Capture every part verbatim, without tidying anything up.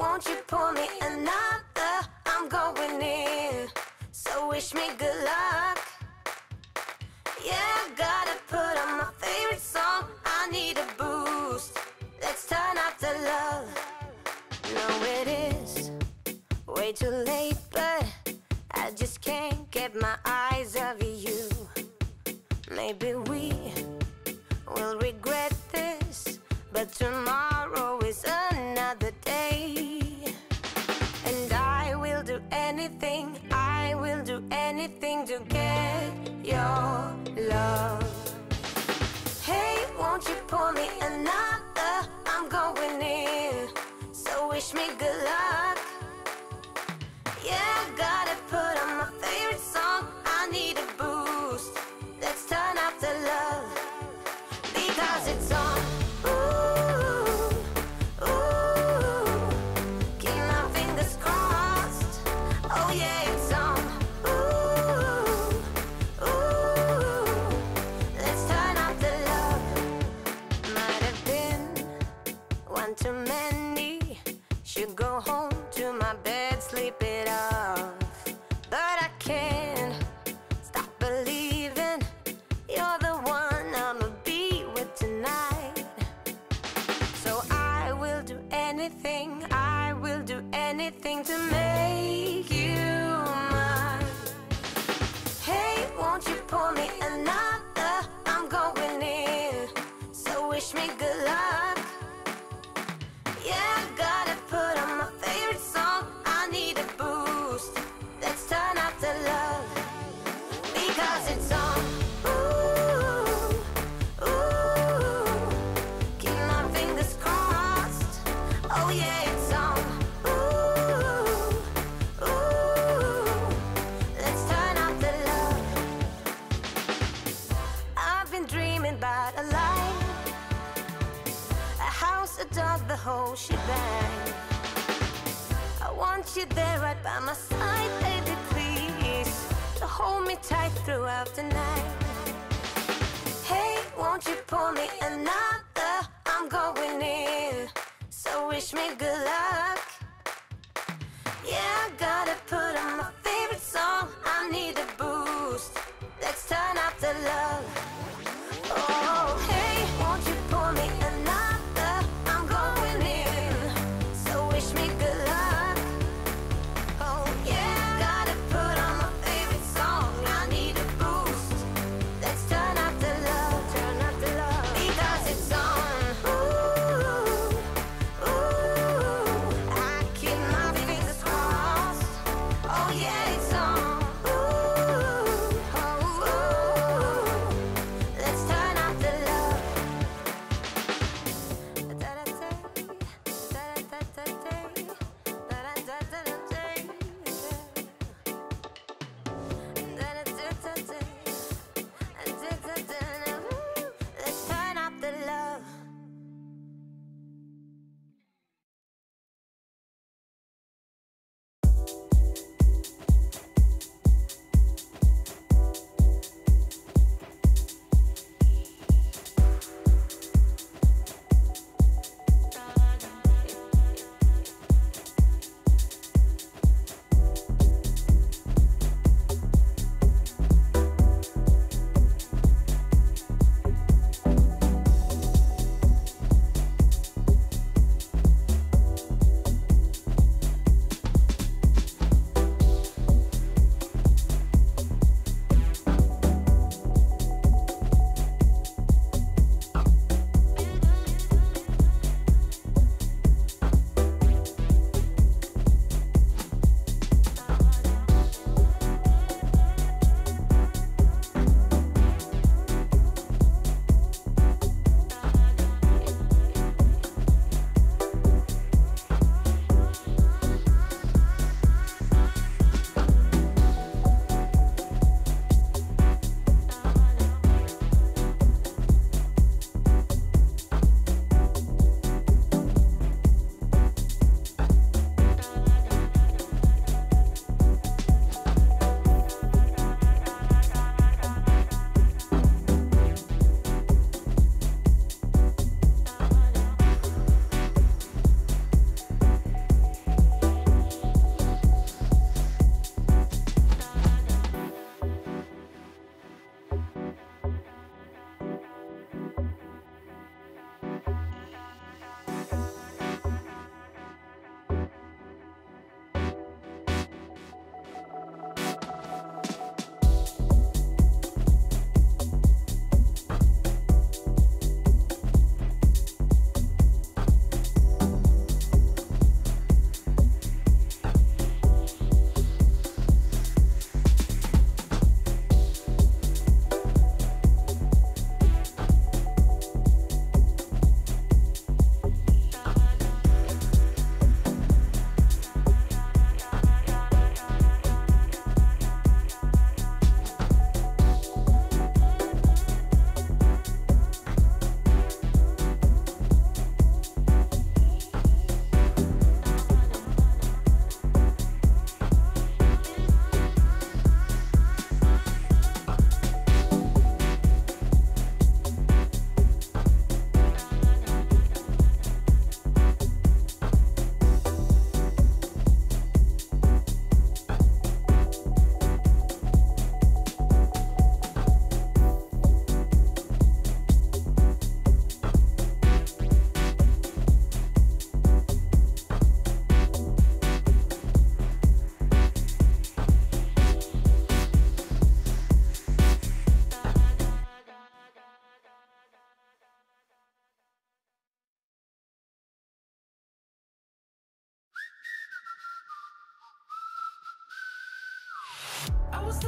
Won't you pour me another? I'm going in, so wish me good luck. Yeah, gotta put on my favorite song. I need a boost. Let's turn up the love. No, it is way too late, but I just can't get my eyes off you. Maybe we will regret this, but tomorrow is another day. And I will do anything, I will do anything to get your love. Hey, won't you pour me another? I'm going in, so wish me good luck. Yeah, gotta put on my favorite song. I need a boost. Let's turn up the love, because it's on. Ooh, ooh, keep my fingers crossed. Oh yeah, it's on. Ooh, ooh, let's turn up the love. Might have been one too many. Should go home to my bed, sleep it off. But I can't stop believing you're the one I'ma be with tonight. So I will do anything, I will do anything to make you mine. Hey, won't you pour me another? I'm going in, so wish me good luck. Yeah, gotta put on my favorite song. I need a boost. Let's turn up the love, because it's on. Ooh, ooh, keep my fingers crossed. Oh yeah, it's on. Ooh, ooh, let's turn up the love. I've been dreaming about a life, a house, a dog, the whole shebang. I want you there right by my side, baby, please, to hold me tight throughout the night. Hey, won't you pour me another? I'm going in, so wish me good luck. Yeah, gotta put on my favorite song. I need a boost. Let's turn up the love. Oh, hey, won't you pour me another? I'm going in, so wish me good luck. Oh yeah, gotta put on my favorite song. I need a boost. Let's turn up the love, turn up the love, because it's on. Ooh, ooh. She's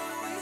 always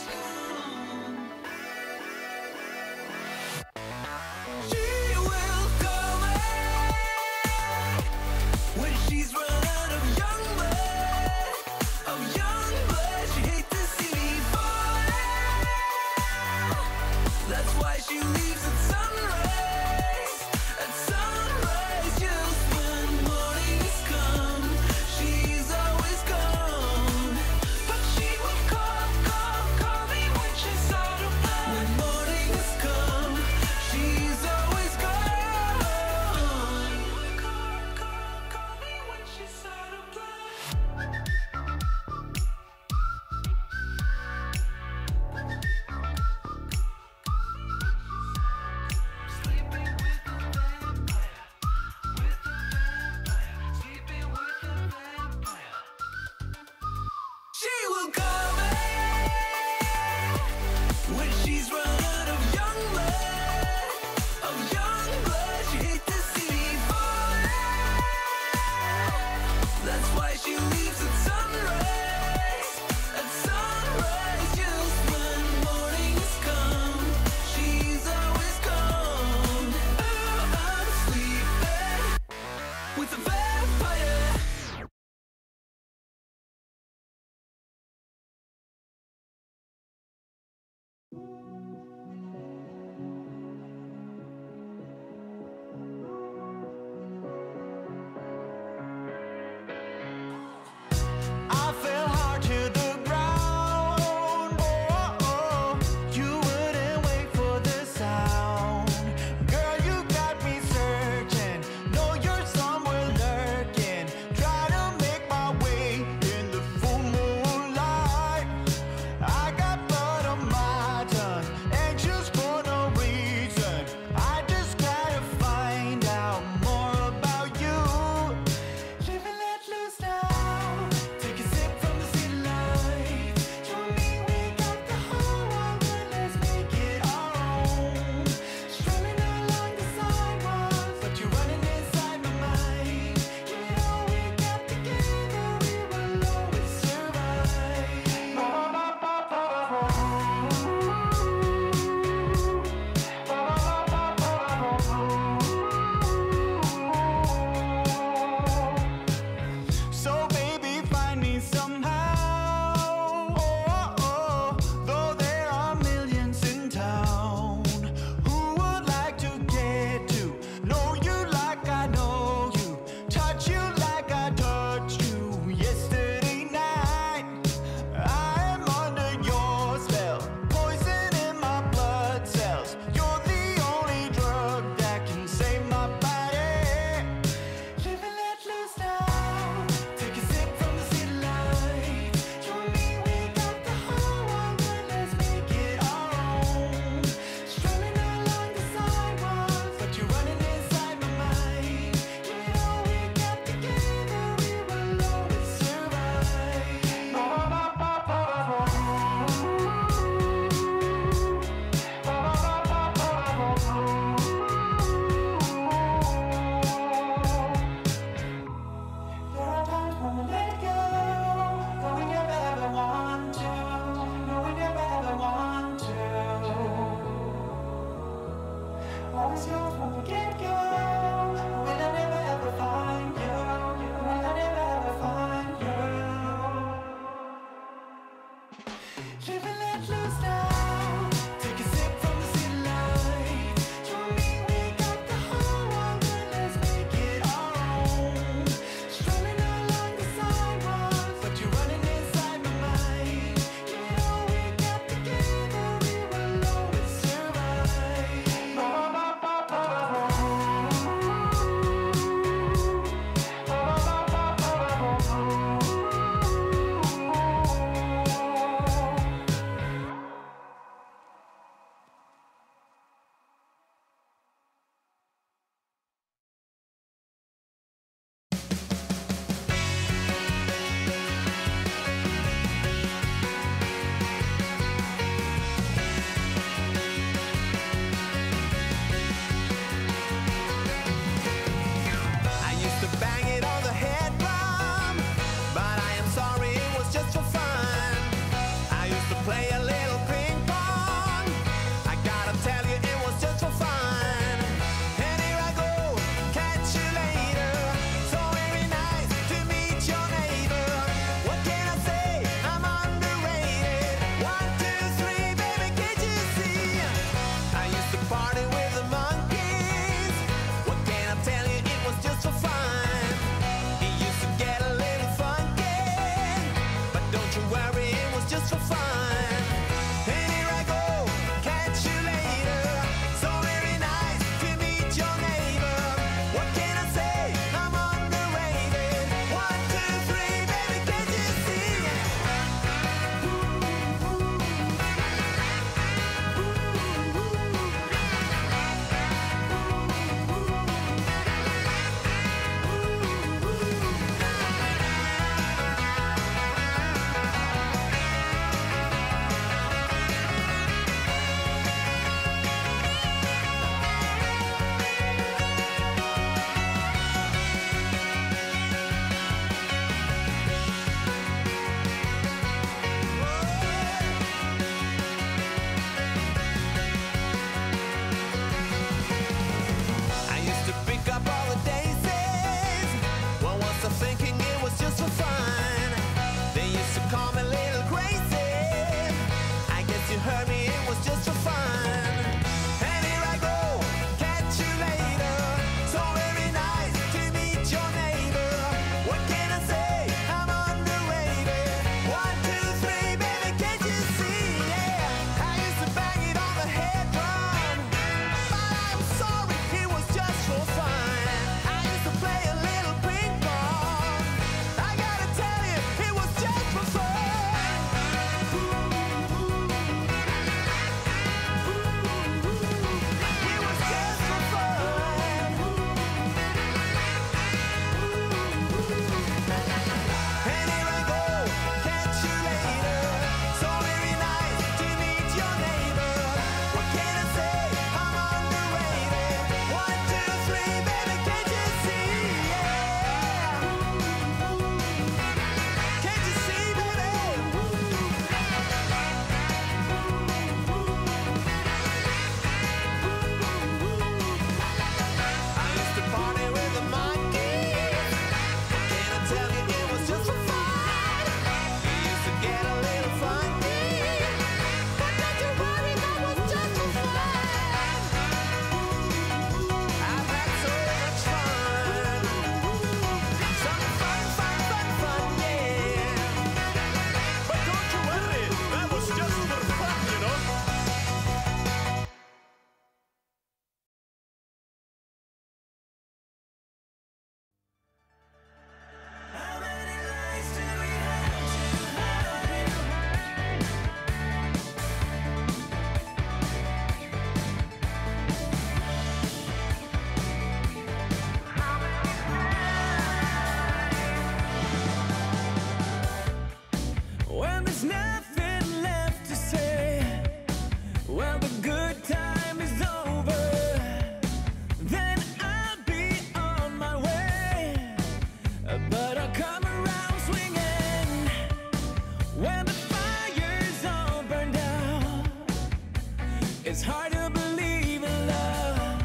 hard to believe in love,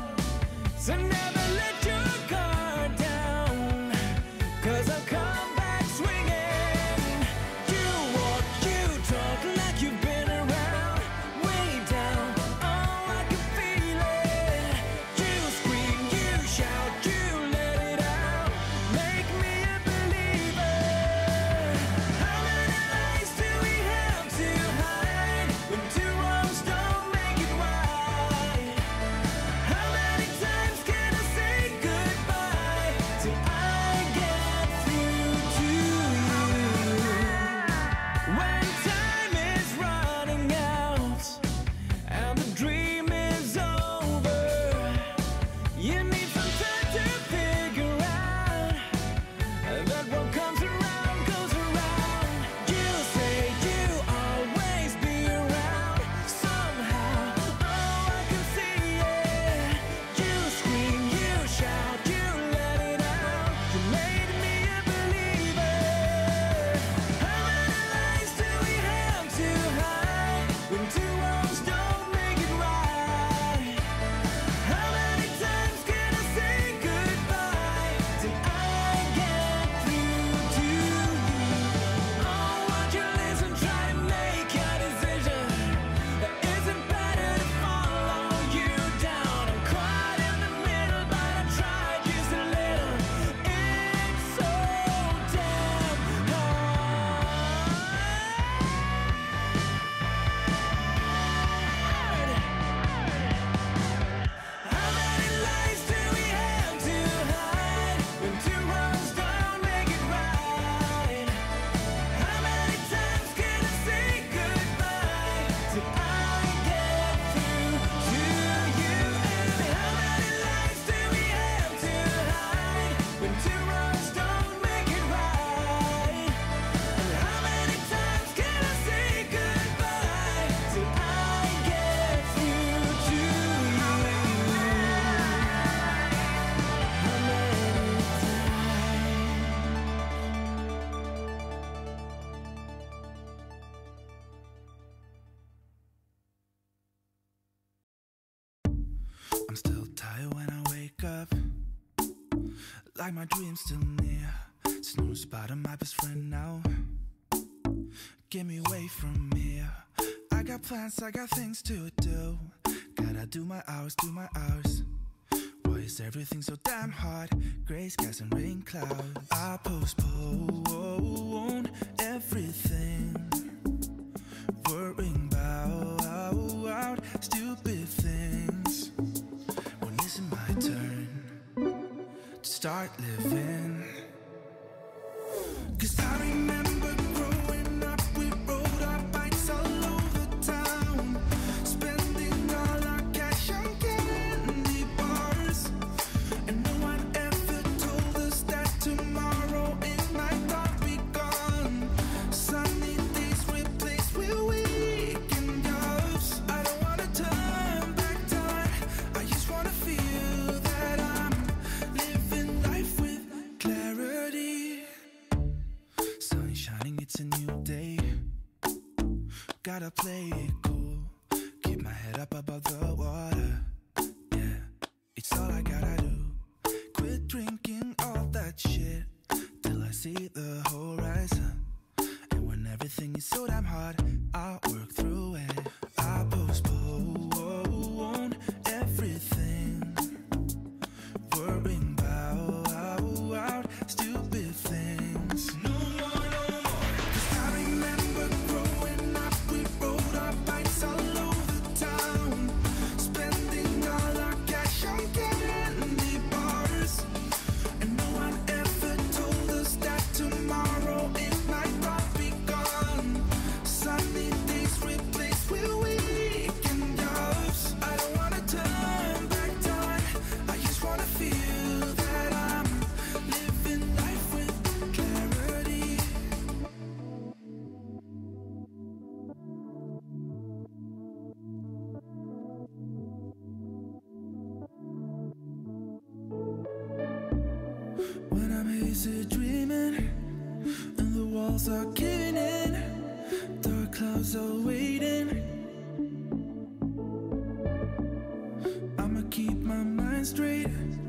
so never let your guard down, 'cause I'll come back swinging. You walk, you talk like you've been around, way down, oh I can feel it. You scream, you shout, you let it out, make me a believer. How many lies do we have to hide when two wrongs don't up. Like my dream's still near. Snooze bottom, my best friend now. Get me away from here. I got plans, I got things to do. Gotta do my hours, do my hours. Why is everything so damn hard? Gray skies and rain clouds. I postpone everything, worrying about stupid things. My turn to start living, 'cause I remember growing up, we rode our bikes all over town, spending all our cash on candy bars, and no one ever told us that tomorrow it might not be gone. Sunny days replaced with weekend jobs. I don't want to turn back time, I just want to feel it's a new day. Gotta play it cool, keep my head up above the water. Yeah, it's all I gotta do. Quit drinking all that shit till I see the horizon. And when everything is so damn hard, I'll work through it. I postpone everything, worrying about stupid things. Dreaming, and the walls are caving in, dark clouds are waiting. straight.